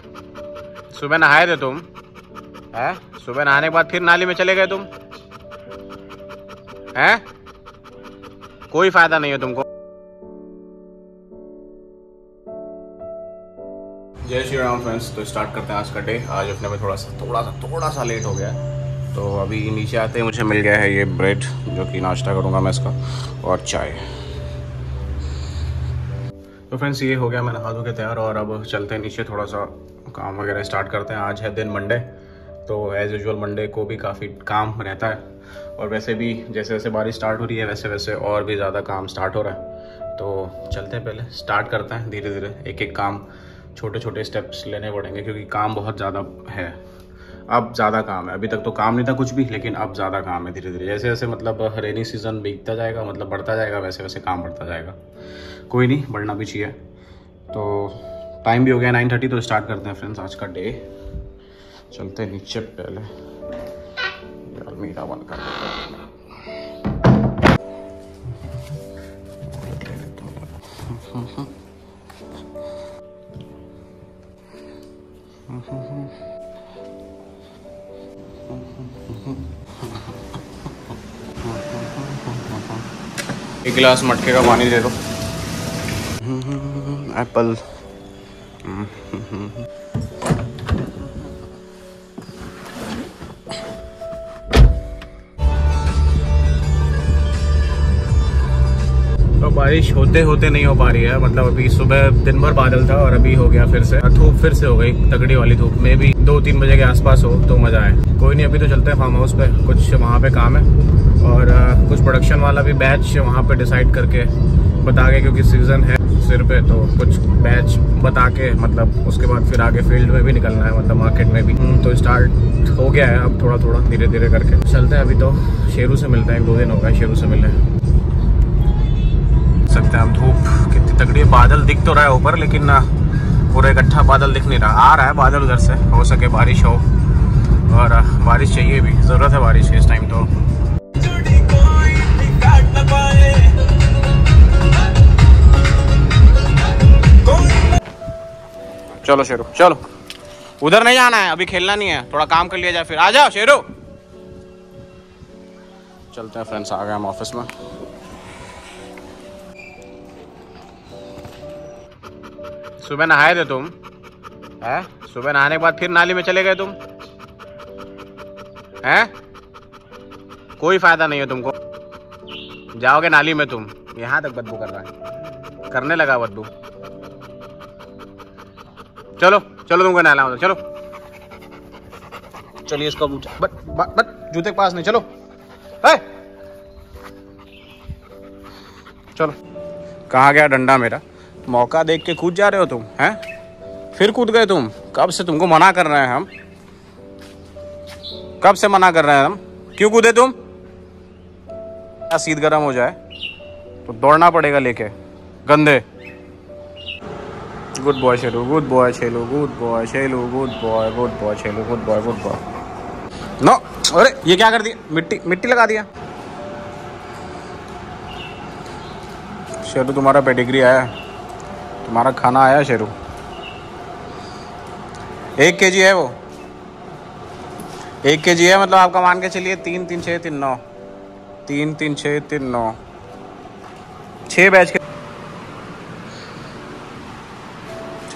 सुबह नहाए थे तुम, हैं? सुबह नहाने के बाद फिर नाली में चले गए तुम, हैं? कोई फायदा नहीं है तुमको। जय श्री राम फ्रेंड्स। तो स्टार्ट करते हैं आज का डे। आज अपने में थोड़ा सा लेट हो गया है। तो अभी नीचे आते ही मुझे मिल गया है ये ब्रेड, जो कि नाश्ता करूँगा मैं इसका, और चाय। तो फ्रेंड्स ये हो गया, मैं नहा धो के तैयार, और अब चलते हैं नीचे, थोड़ा सा काम वगैरह स्टार्ट करते हैं। आज है दिन मंडे, तो एज़ यूजुअल मंडे को भी काफ़ी काम रहता है, और वैसे भी जैसे जैसे बारिश स्टार्ट हो रही है वैसे वैसे और भी ज़्यादा काम स्टार्ट हो रहा है। तो चलते हैं, पहले स्टार्ट करते हैं धीरे धीरे, एक एक काम, छोटे छोटे स्टेप्स लेने पड़ेंगे क्योंकि काम बहुत ज़्यादा है। अब ज़्यादा काम है, अभी तक तो काम नहीं था कुछ भी, लेकिन अब ज़्यादा काम है। धीरे धीरे जैसे जैसे मतलब रेनी सीज़न बीतता जाएगा, मतलब बढ़ता जाएगा, वैसे वैसे काम बढ़ता जाएगा। कोई नहीं, बढ़ना भी चाहिए। तो टाइम भी हो गया 9:30, तो स्टार्ट करते हैं फ्रेंड्स आज का डे। चलते हैं नीचे, पहले यार मीरा बंद कर देते हैं। एक गिलास मटके का पानी दे दो। एप्पल तो बारिश होते होते नहीं हो पा रही है, मतलब अभी सुबह दिन भर बादल था और अभी हो गया फिर से धूप, फिर से हो गई तगड़ी वाली धूप। मे भी 2-3 बजे के आसपास हो तो मजा आए। कोई नहीं, अभी तो चलते हैं फार्म हाउस पे, कुछ वहाँ पे काम है, और कुछ प्रोडक्शन वाला भी बैच वहाँ पे डिसाइड करके बता के, क्योंकि सीजन है सिर पे, तो कुछ बैच बता के मतलब उसके बाद फिर आगे फील्ड में भी निकलना है, मतलब मार्केट में भी। तो स्टार्ट हो गया है अब, थोड़ा थोड़ा धीरे धीरे करके चलते हैं। अभी तो शेरू से मिलते हैं, 2 दिन हो गए शेरू से मिले। सकते हैं हम, धूप कितनी तगड़ी है। बादल दिख तो रहा है ऊपर, लेकिन पूरा इकट्ठा बादल दिख नहीं रहा। आ रहा है बादल उधर से, हो सके बारिश हो, और बारिश चाहिए भी, ज़रूरत है बारिश इस टाइम। तो चलो शेरू, चलो उधर नहीं जाना है, अभी खेलना नहीं है, थोड़ा काम कर लिया जाए फिर आ जाओ शेरू। चलते हैं फ्रेंड्स, आ गए हम ऑफिस में। सुबह नहाए थे तुम, हैं? सुबह नहाने के बाद फिर नाली में चले गए तुम, हैं? कोई फायदा नहीं है तुमको, जाओगे नाली में तुम। यहाँ तक बदबू कर रहा है, करने लगा बदबू। चलो चलो तुमको नहलाऊं, चलो चलिए इसको, बट जूते के पास नहीं, चलो है, चलो। कहाँ गया डंडा मेरा? मौका देख के कूद जा रहे हो तुम, हैं? फिर कूद गए तुम। कब से तुमको मना कर रहे हैं हम, कब से मना कर रहे हैं हम, क्यों कूदे तुम? सीध गर्म हो जाए तो दौड़ना पड़ेगा लेके, गंदे। Good boy Sheru, good boy Sheru, good boy Sheru, good boy, good boy Sheru, good boy, good boy. No, अरे ये क्या कर दिया? मिट्टी मिट्टी लगा दिया। शेरू तुम्हारा पेडिग्री आया, तुम्हारा खाना आया शेरू। 1 kg है वो, 1 kg है, मतलब आपका मान के चलिए 3-3-6-3-9, 3-3-6-3-9, 6 बैच के।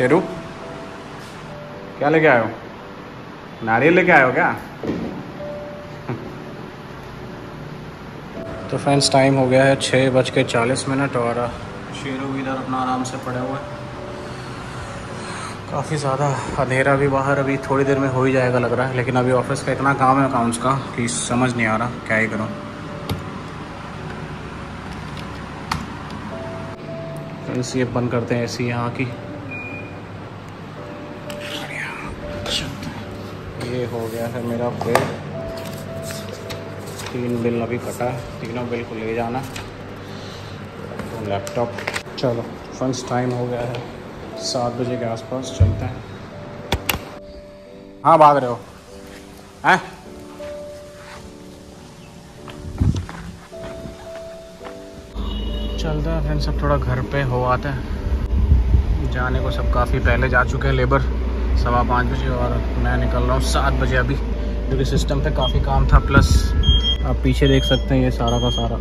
शेरू क्या लेके आए हो? नारियल लेके आए हो क्या? तो फ्रेंड्स टाइम हो गया है 6:40, और शेरू इधर अपना आराम से पड़ा हुआ है। काफ़ी ज़्यादा अंधेरा भी बाहर, अभी थोड़ी देर में हो ही जाएगा लग रहा है, लेकिन अभी ऑफिस का इतना काम है अकाउंट्स का कि समझ नहीं आ रहा क्या ही करूँ। फ्रेंड्स ये बंद करते हैं AC यहाँ की। ये हो गया है मेरा बिल, 3 बिल अभी कटा है, 3नों बिल को ले जाना, तो लैपटॉप। चलो फ्रेंड्स टाइम हो गया है 7 बजे के आसपास, चलते हैं। हाँ भाग रहे हो, हैं? चलते हैं फ्रेंड्स, सब थोड़ा घर पे हो आते हैं। जाने को सब काफ़ी पहले जा चुके हैं लेबर, 5:15 बजे और मैं निकल रहा हूँ 7 बजे अभी, क्योंकि सिस्टम पे काफ़ी काम था। प्लस आप पीछे देख सकते हैं ये सारा का सारा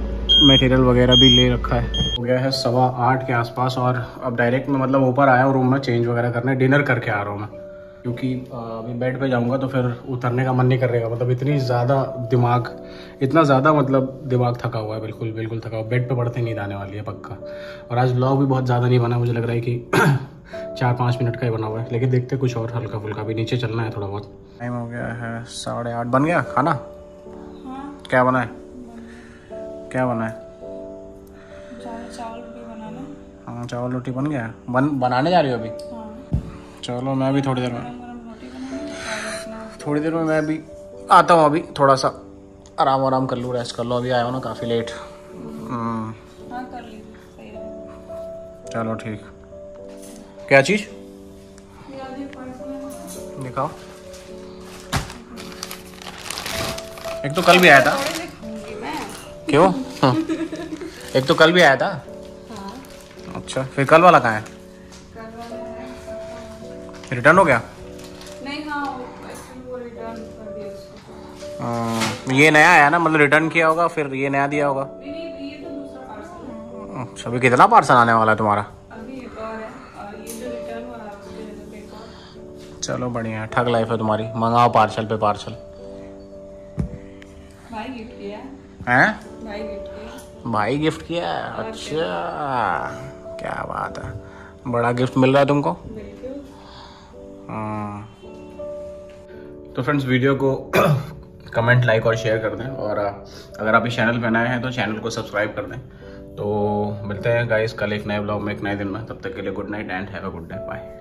मटेरियल वगैरह भी ले रखा है। हो गया है 8:15 के आसपास और अब डायरेक्ट मैं मतलब ऊपर आया हूँ रूम में चेंज वगैरह करने, डिनर करके आ रहा हूँ मैं, क्योंकि अभी बेड पे जाऊँगा तो फिर उतरने का मन नहीं करेगा। मतलब इतनी ज़्यादा दिमाग, इतना ज़्यादा मतलब दिमाग थका हुआ है, बिल्कुल बिल्कुल थका हुआ। बेड पे पड़ते नींद आने वाली है पक्का। और आज व्लॉग भी बहुत ज़्यादा नहीं बना, मुझे लग रहा है कि 4-5 मिनट का ही बना हुआ है, लेकिन देखते कुछ और हल्का फुल्का भी। नीचे चलना है थोड़ा बहुत। टाइम हो गया है 8:15। बन गया खाना? हाँ। क्या बना है? क्या बना है? चावल रोटी बनाना। हाँ चावल रोटी बन गया। बनाने जा रही हो अभी? हाँ। चलो मैं भी थोड़ी देर में मैं भी आता हूँ। अभी थोड़ा सा आराम कर लूँ, रेस्ट कर लो। अभी आया हूँ ना काफ़ी लेट। चलो ठीक। क्या चीज दिखाओ। एक तो कल भी आया था। क्यों? हाँ। एक तो कल भी आया था। अच्छा फिर कल वाला कहाँ है? रिटर्न हो गया? नहीं हाँ, वो रिटर्न कर दिया उसको। ये नया आया ना, मतलब रिटर्न किया होगा फिर ये नया दिया होगा। नहीं, ये तो दूसरा पार्सल है। अच्छा अभी कितना पार्सल आने वाला है तुम्हारा? चलो बढ़िया है, ठग लाइफ है तुम्हारी। मंगाओ पार्सल पे पार्सल। भाई गिफ्ट किया। अच्छा क्या बात है, बड़ा गिफ्ट मिल रहा है तुमको। तो फ्रेंड्स वीडियो को कमेंट, लाइक और शेयर कर दें, और अगर आप इस चैनल पे नए हैं तो चैनल को सब्सक्राइब कर दें। तो मिलते हैं गाइस कल एक नए ब्लॉग में, एक नए दिन में। तब तक के लिए good night and have a good day. Bye.